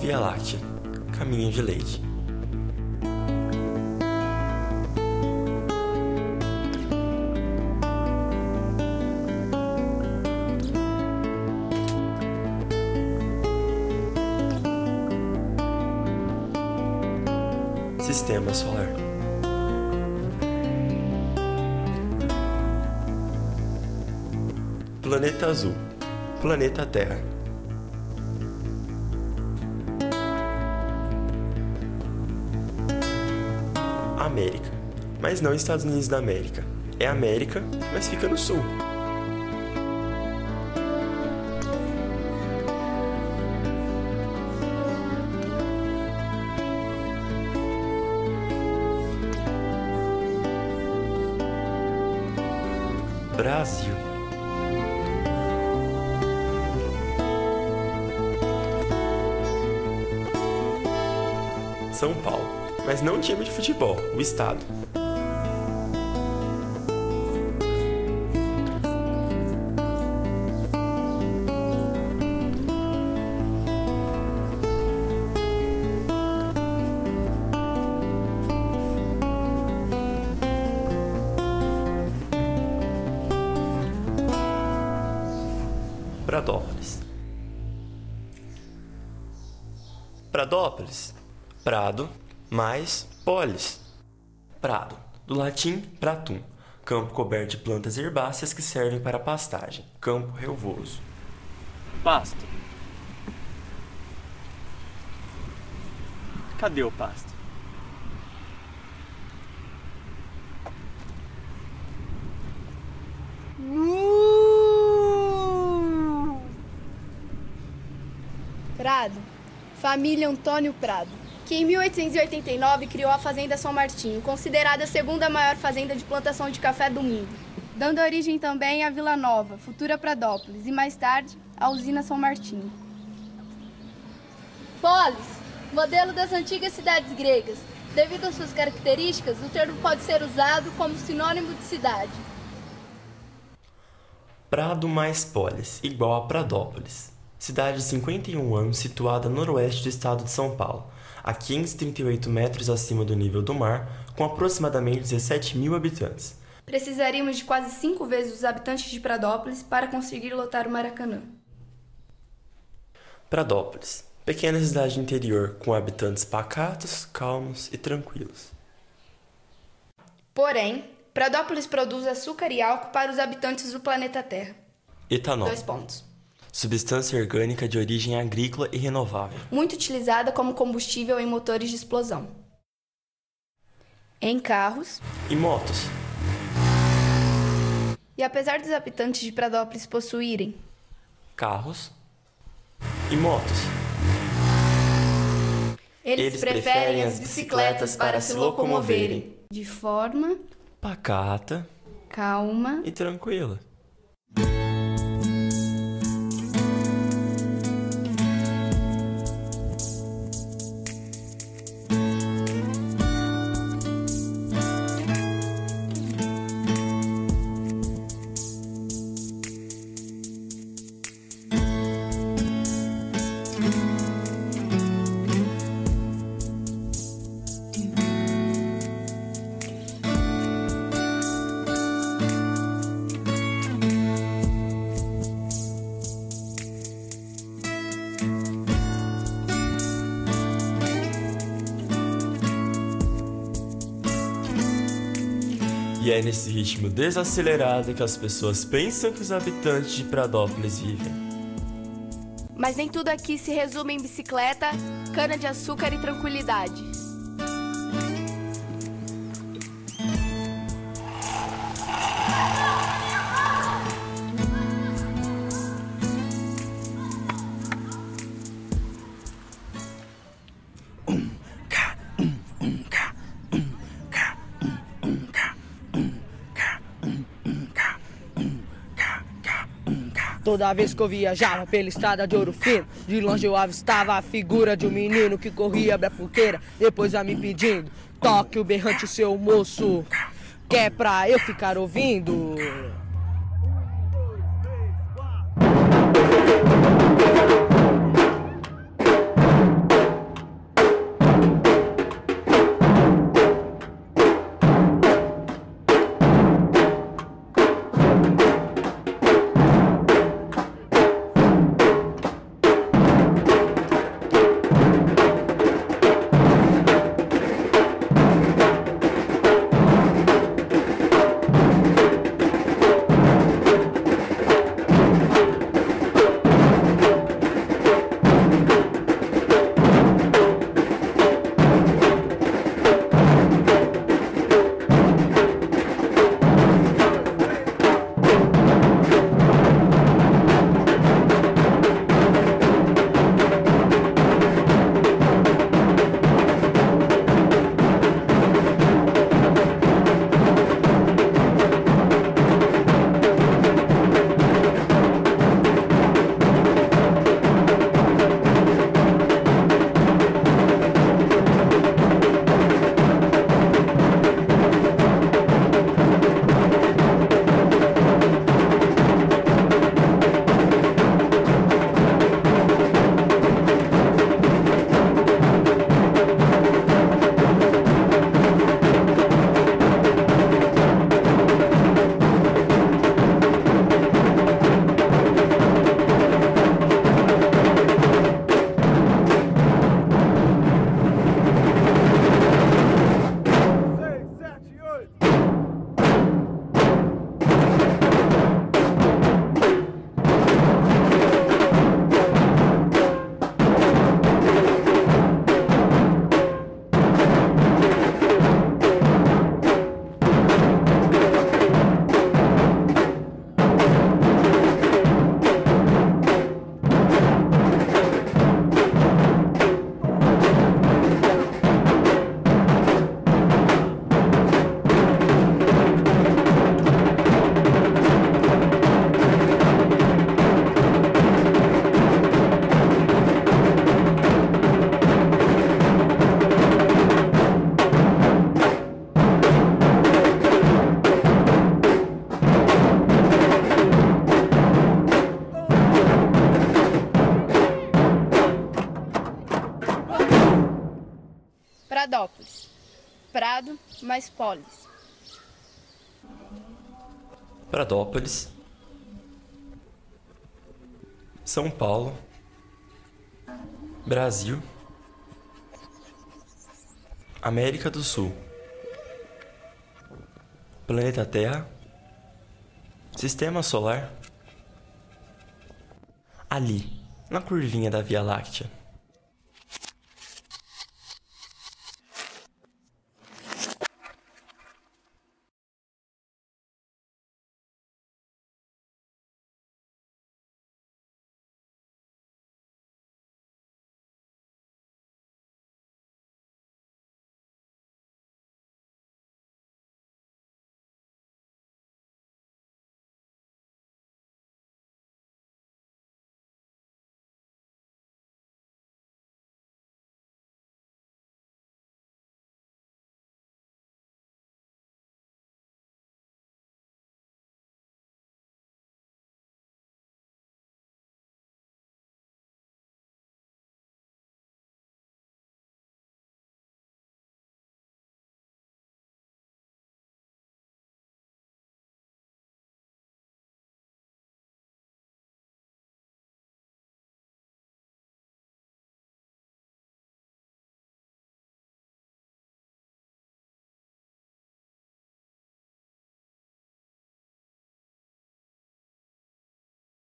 Via Láctea, caminho de leite. Sistema solar. Planeta azul. Planeta Terra. América. Mas não Estados Unidos da América. É América, mas fica no sul. Brasil. São Paulo, mas não o time de futebol, o estado. Pradópolis. Pradópolis, prado, mais polis. Prado, do latim pratum, campo coberto de plantas herbáceas que servem para pastagem, campo relvoso. Pasto. Cadê o pasto? Prado, família Antônio Prado, que em 1889 criou a Fazenda São Martinho, considerada a segunda maior fazenda de plantação de café do mundo, dando origem também à Vila Nova, futura Pradópolis, e mais tarde à Usina São Martinho. Polis, modelo das antigas cidades gregas. Devido às suas características, o termo pode ser usado como sinônimo de cidade. Prado mais polis, igual a Pradópolis. Cidade de 51 anos, situada no noroeste do estado de São Paulo, a 538 metros acima do nível do mar, com aproximadamente 17 mil habitantes. Precisaríamos de quase 5 vezes os habitantes de Pradópolis para conseguir lotar o Maracanã. Pradópolis, pequena cidade interior com habitantes pacatos, calmos e tranquilos. Porém, Pradópolis produz açúcar e álcool para os habitantes do planeta Terra. Etanol. 2 pontos. Substância orgânica de origem agrícola e renovável, muito utilizada como combustível em motores de explosão, em carros e motos. E apesar dos habitantes de Pradópolis possuírem carros e motos, eles preferem as bicicletas para se locomoverem de forma pacata, calma e tranquila. E é nesse ritmo desacelerado que as pessoas pensam que os habitantes de Pradópolis vivem. Mas nem tudo aqui se resume em bicicleta, cana-de-açúcar e tranquilidade. Toda vez que eu viajava pela estrada de Ouro Fino, de longe eu avistava a figura de um menino que corria pra porteira, depois a me pedindo: toque o berrante, seu moço, que é pra eu ficar ouvindo. Pradópolis, Prado mais Polis. Pradópolis, São Paulo, Brasil, América do Sul, planeta Terra, Sistema Solar, ali, na curvinha da Via Láctea.